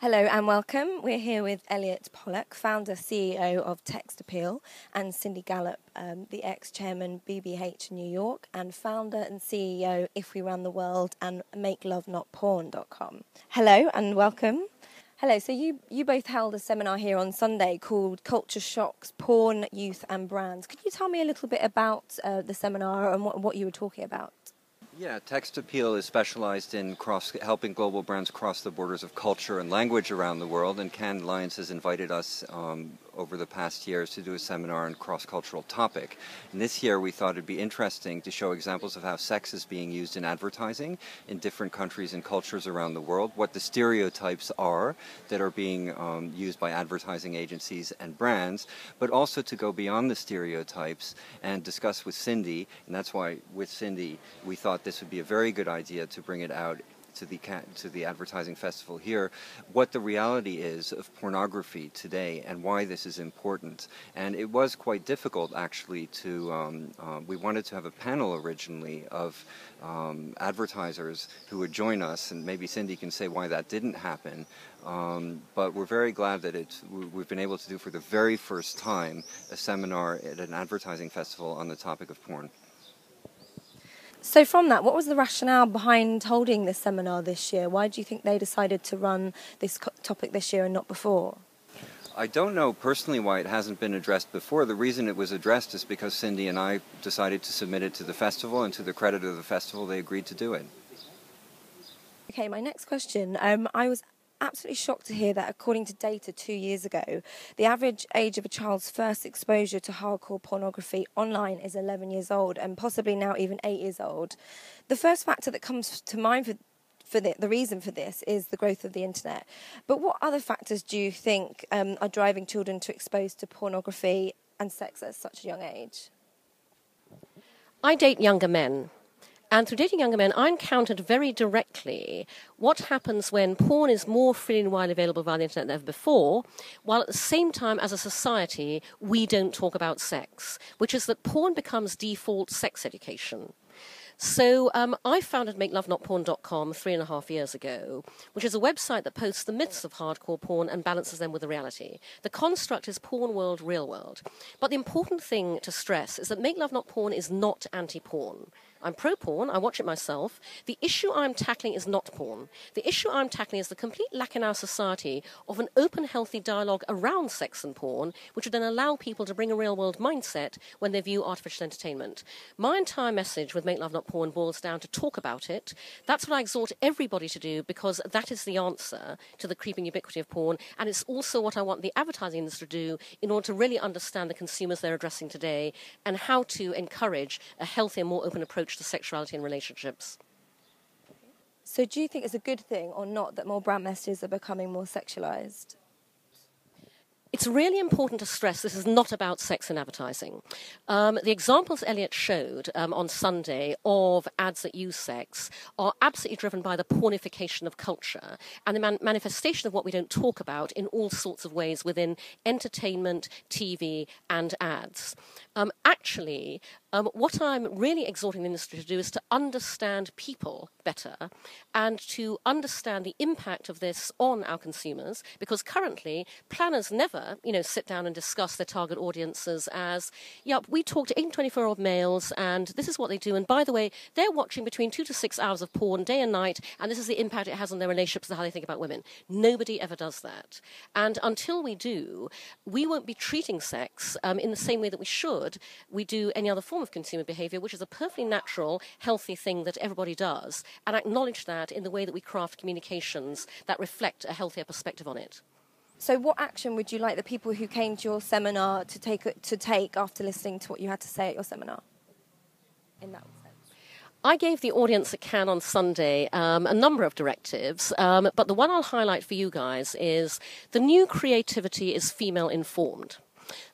Hello and welcome. We're here with Elliot Polak, founder, CEO of Text Appeal, and Cindy Gallop, the ex-chairman BBH New York, and founder and CEO IfWeRanTheWorld and Make Love Not Porn.com. Hello and welcome. Hello. So you both held a seminar here on Sunday called Culture Shocks, Porn, Youth and Brands. Could you tell me a little bit about the seminar and what you were talking about? Yeah, Text Appeal is specialized in helping global brands cross the borders of culture and language around the world, and Cannes Lions has invited us over the past years to do a seminar on cross-cultural topic. And this year we thought it'd be interesting to show examples of how sex is being used in advertising in different countries and cultures around the world, what the stereotypes are that are being used by advertising agencies and brands, but also to go beyond the stereotypes and discuss with Cindy, and that's why with Cindy we thought this would be a very good idea to bring it out to the advertising festival here, what the reality is of pornography today and why this is important. And it was quite difficult, actually, to we wanted to have a panel originally of advertisers who would join us, and maybe Cindy can say why that didn't happen, but we're very glad that we've been able to do for the very first time a seminar at an advertising festival on the topic of porn. So from that, what was the rationale behind holding this seminar this year? Why do you think they decided to run this topic this year and not before? I don't know personally why it hasn't been addressed before. The reason it was addressed is because Cindy and I decided to submit it to the festival, and to the credit of the festival, they agreed to do it. Okay, my next question. I was absolutely shocked to hear that, according to data 2 years ago, the average age of a child's first exposure to hardcore pornography online is 11 years old, and possibly now even 8 years old. The first factor that comes to mind for the reason for this is the growth of the internet. But what other factors do you think are driving children to expose to pornography and sex at such a young age? I date younger men. And through dating younger men, I encountered very directly what happens when porn is more freely and widely available via the internet than ever before, while at the same time, as a society, we don't talk about sex, which is that porn becomes default sex education. So I founded MakeLoveNotPorn.com 3.5 years ago, which is a website that posts the myths of hardcore porn and balances them with the reality. The construct is porn world, real world. But the important thing to stress is that Make Love Not Porn is not anti-porn. I'm pro-porn, I watch it myself. The issue I'm tackling is not porn. The issue I'm tackling is the complete lack in our society of an open, healthy dialogue around sex and porn, which would then allow people to bring a real-world mindset when they view artificial entertainment. My entire message with Make Love Not Porn boils down to talk about it. That's what I exhort everybody to do, because that is the answer to the creeping ubiquity of porn, and it's also what I want the advertising industry to do in order to really understand the consumers they're addressing today and how to encourage a healthier, more open approach to sexuality and relationships. So do you think it's a good thing or not that more brand messages are becoming more sexualized? It's really important to stress this is not about sex in advertising. The examples Elliot showed on Sunday of ads that use sex are absolutely driven by the pornification of culture and the manifestation of what we don't talk about in all sorts of ways within entertainment, TV, and ads. What I'm really exhorting the industry to do is to understand people better and to understand the impact of this on our consumers, because currently planners never, sit down and discuss their target audiences as, yep, we talk to 18 to 24-year-old males and this is what they do, and by the way, they're watching between 2 to 6 hours of porn day and night, and this is the impact it has on their relationships and how they think about women. Nobody ever does that. And until we do, we won't be treating sex in the same way that we do any other form of consumer behaviour, which is a perfectly natural, healthy thing that everybody does, and acknowledge that in the way that we craft communications that reflect a healthier perspective on it. So what action would you like the people who came to your seminar to take after listening to what you had to say at your seminar? In that sense. I gave the audience at Cannes on Sunday a number of directives, but the one I'll highlight for you guys is the new creativity is female-informed.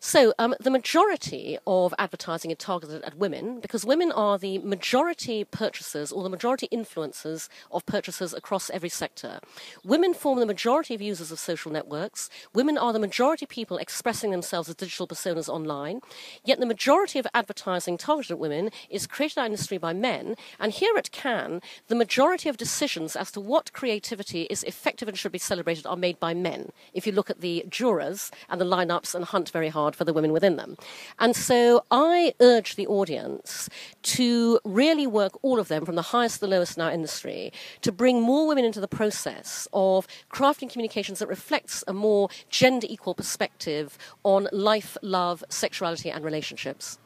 So the majority of advertising is targeted at women because women are the majority purchasers or the majority influencers of purchasers across every sector. Women form the majority of users of social networks. Women are the majority of people expressing themselves as digital personas online. Yet the majority of advertising targeted at women is created in our industry by men. And here at Cannes, the majority of decisions as to what creativity is effective and should be celebrated are made by men. If you look at the jurors and the lineups and hunt very hard for the women within them. And so I urge the audience to really work, all of them, from the highest to the lowest in our industry, to bring more women into the process of crafting communications that reflects a more gender-equal perspective on life, love, sexuality and relationships.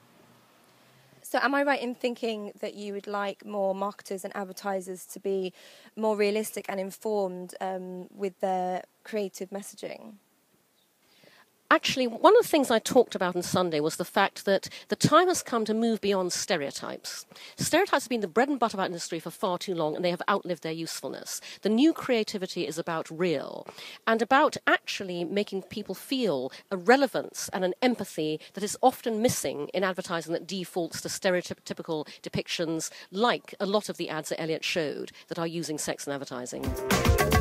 So am I right in thinking that you would like more marketers and advertisers to be more realistic and informed with their creative messaging? Actually, one of the things I talked about on Sunday was the fact that the time has come to move beyond stereotypes. Stereotypes have been the bread and butter of our industry for far too long, and they have outlived their usefulness. The new creativity is about real, and about actually making people feel a relevance and an empathy that is often missing in advertising that defaults to stereotypical depictions, like a lot of the ads that Elliot showed that are using sex in advertising.